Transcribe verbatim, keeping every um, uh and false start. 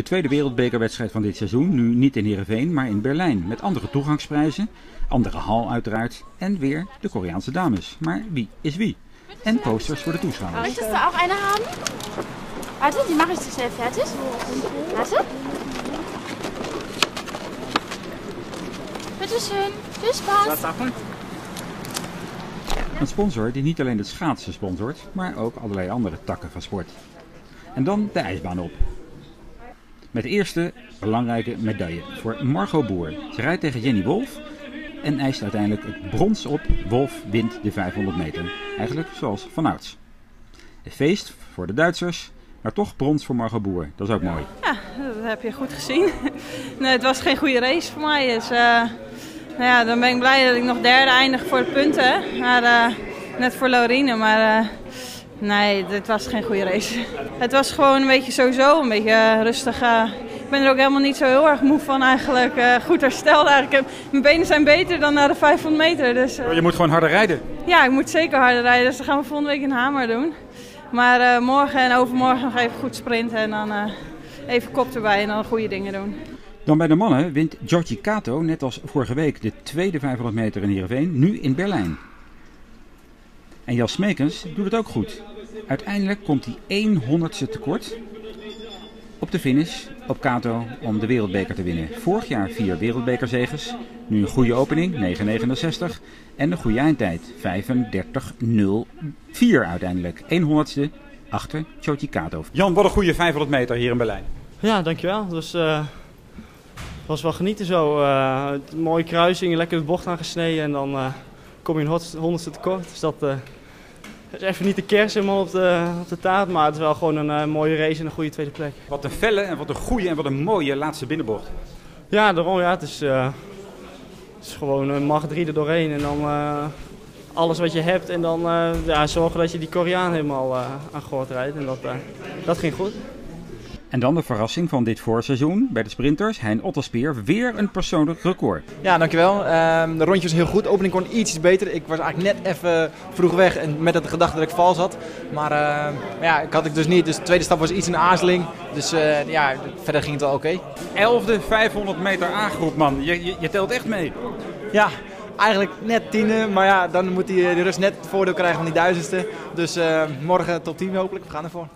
De tweede wereldbekerwedstrijd van dit seizoen, nu niet in Heerenveen, maar in Berlijn. Met andere toegangsprijzen, andere hal uiteraard en weer de Koreaanse dames. Maar wie is wie? En posters voor de toeschouwers. Möchtest du ook een hebben? Warte, die mache ich zu schnell fertig. Warte. Bitteschön, viel Spaß. Een sponsor die niet alleen het schaatsen sponsort, maar ook allerlei andere takken van sport. En dan de ijsbaan op. Met de eerste belangrijke medaille voor Margot Boer. Ze rijdt tegen Jenny Wolf en eist uiteindelijk het brons op. Wolf wint de vijfhonderd meter. Eigenlijk zoals vanouds. Een feest voor de Duitsers, maar toch brons voor Margot Boer. Dat is ook mooi. Ja, dat heb je goed gezien. Nee, het was geen goede race voor mij. Dus, uh, nou ja, dan ben ik blij dat ik nog derde eindig voor de punten. Maar, uh, net voor Laurine, maar... Uh, Nee, dit was geen goede race. Het was gewoon een beetje sowieso, een beetje uh, rustig. Uh, ik ben er ook helemaal niet zo heel erg moe van eigenlijk. Uh, goed hersteld eigenlijk. Mijn benen zijn beter dan na de vijfhonderd meter. Dus, uh, je moet gewoon harder rijden? Ja, ik moet zeker harder rijden. Dus dan gaan we volgende week in Hamer doen. Maar uh, morgen en overmorgen nog even goed sprinten en dan uh, even kop erbij en dan goede dingen doen. Dan bij de mannen wint Jōji Katō, net als vorige week, de tweede vijfhonderd meter in Heerenveen, nu in Berlijn. En Jan Smeekens doet het ook goed. Uiteindelijk komt hij honderdste tekort op de finish op Kato om de wereldbeker te winnen. Vorig jaar vier wereldbekerzegers, nu een goede opening, negen negenenzestig en een goede eindtijd, vijfendertig nul vier uiteindelijk. honderdste achter Jōji Katō. Jan, wat een goede vijfhonderd meter hier in Berlijn. Ja, dankjewel. Dus, uh... Het was wel genieten zo. Uh, mooie kruising, lekker de bocht aangesneden en dan... Uh... kom je een honderdste tekort, dus dat uh, is even niet de kers helemaal op de, op de taart, maar het is wel gewoon een uh, mooie race en een goede tweede plek. Wat een felle en wat een goede en wat een mooie laatste binnenbocht. Ja, daarom ja, het is, uh, het is gewoon een uh, mag drie er doorheen en dan uh, alles wat je hebt en dan uh, ja, zorgen dat je die Koreaan helemaal uh, aan gort rijdt en dat, uh, dat ging goed. En dan de verrassing van dit voorseizoen bij de sprinters, Hein Otterspeer, weer een persoonlijk record. Ja, dankjewel. Um, de rondje was heel goed, de opening kon iets beter. Ik was eigenlijk net even vroeg weg en met de gedachte dat ik vals had. Maar uh, ja, ik had ik dus niet, dus de tweede stap was iets een aarzeling. Dus uh, ja, verder ging het wel oké. Elfde vijfhonderd meter A-groep, man. Je, je, je telt echt mee. Ja. Eigenlijk net tiende, maar ja, dan moet hij de rust net het voordeel krijgen van die duizendste. Dus uh, morgen top tien hopelijk, we gaan ervoor.